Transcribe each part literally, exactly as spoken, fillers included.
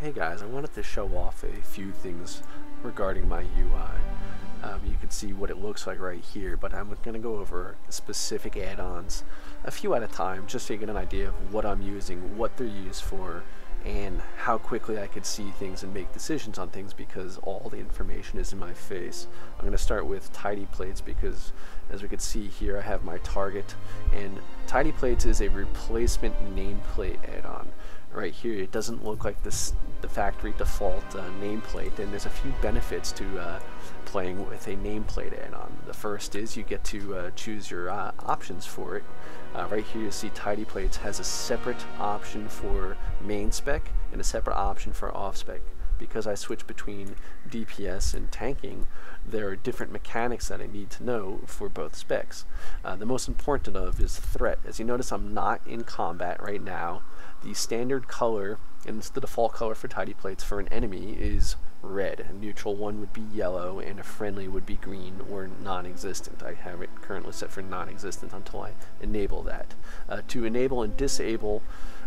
Hey guys, I wanted to show off a few things regarding my U I. Um, you can see what it looks like right here, but I'm going to go over specific add-ons, a few at a time, just so you get an idea of what I'm using, what they're used for, and how quickly I could see things and make decisions on things because all the information is in my face. I'm going to start with Tidy Plates because, as we can see here, I have my target, and Tidy Plates is a replacement nameplate add-on. Right here, it doesn't look like this the factory default uh, nameplate, and there's a few benefits to uh, playing with a nameplate add-on. The first is you get to uh, choose your uh, options for it. Uh, right here you see Tidy Plates has a separate option for main spec and a separate option for off spec. Because I switch between D P S and tanking, there are different mechanics that I need to know for both specs. Uh, the most important of is threat. As you notice, I'm not in combat right now. The standard color, and it's the default color for Tidy Plates for an enemy, is red. A neutral one would be yellow, and a friendly would be green or non-existent. I have it currently set for non-existent until I enable that. Uh, to enable and disable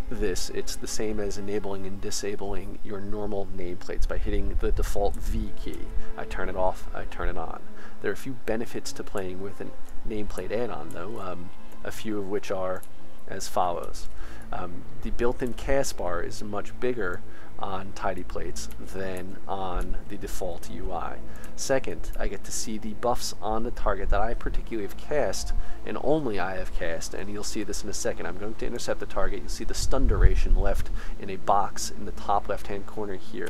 this, it's the same as enabling and disabling your normal nameplates by hitting the default V key. I turn it off, I turn it on. There are a few benefits to playing with a nameplate add-on though, um, a few of which are as follows. Um, the built-in cast bar is much bigger on Tidy Plates than on the default U I. Second, I get to see the buffs on the target that I particularly have cast, and only I have cast, and you'll see this in a second. I'm going to intercept the target. You'll see the stun duration left in a box in the top left-hand corner here.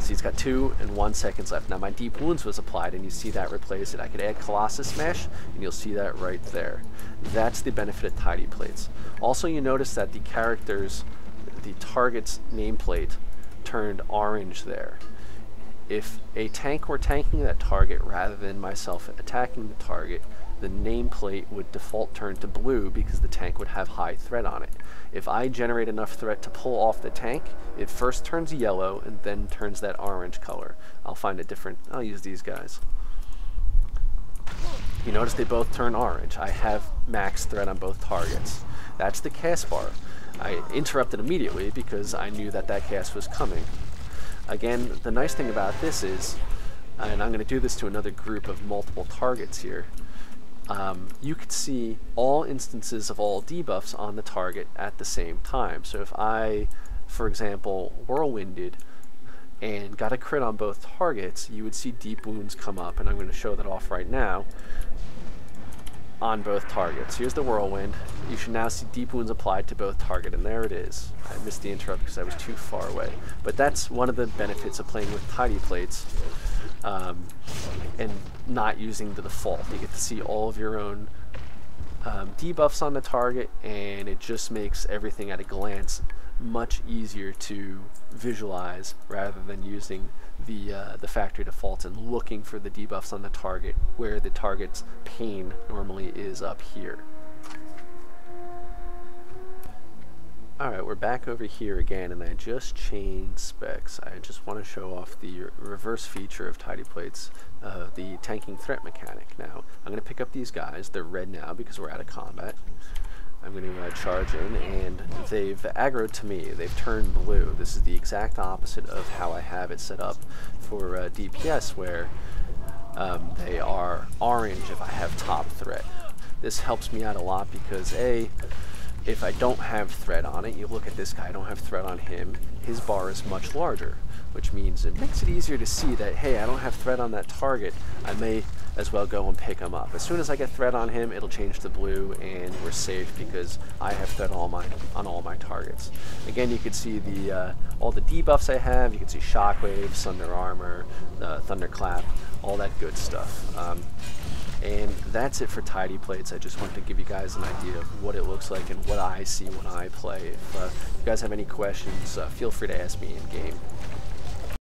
See, it's got two and one seconds left. Now my Deep Wounds was applied, and you see that replace it. I could add Colossus Smash, and you'll see that right there. That's the benefit of Tidy Plates. Also, you notice that the characters, the target's nameplate, turned orange there. If a tank were tanking that target rather than myself attacking the target, the nameplate would default turn to blue because the tank would have high threat on it. If I generate enough threat to pull off the tank, it first turns yellow and then turns that orange color. I'll find a different, I'll use these guys. You notice they both turn orange. I have max threat on both targets. That's the cast bar. I interrupted immediately because I knew that that cast was coming. Again, the nice thing about this is, and I'm going to do this to another group of multiple targets here, Um, you could see all instances of all debuffs on the target at the same time. So if I, for example, whirlwinded and got a crit on both targets, you would see Deep Wounds come up, and I'm going to show that off right now, on both targets. Here's the whirlwind. You should now see Deep Wounds applied to both target, and there it is. I missed the interrupt because I was too far away. But that's one of the benefits of playing with Tidy Plates. Um, and not using the default. You get to see all of your own um, debuffs on the target, and it just makes everything at a glance much easier to visualize rather than using the, uh, the factory defaults and looking for the debuffs on the target where the target's pain normally is up here. Alright, we're back over here again, and I just changed specs. I just want to show off the reverse feature of Tidy Plates, uh, the tanking threat mechanic. Now, I'm going to pick up these guys. They're red now because we're out of combat. I'm going to uh, charge in, and they've aggroed to me. They've turned blue. This is the exact opposite of how I have it set up for uh, D P S, where um, they are orange if I have top threat. This helps me out a lot because, A, if I don't have threat on it, you look at this guy, I don't have threat on him, his bar is much larger, which means it makes it easier to see that, hey, I don't have threat on that target, I may as well go and pick him up. As soon as I get threat on him, it'll change to blue and we're safe because I have threat all my, on all my targets. Again, you can see the uh, all the debuffs I have. You can see Shockwave, Thunder Armor, uh, Thunderclap, all that good stuff. Um, And that's it for Tidy Plates. I just wanted to give you guys an idea of what it looks like and what I see when I play. If uh, you guys have any questions, uh, feel free to ask me in game.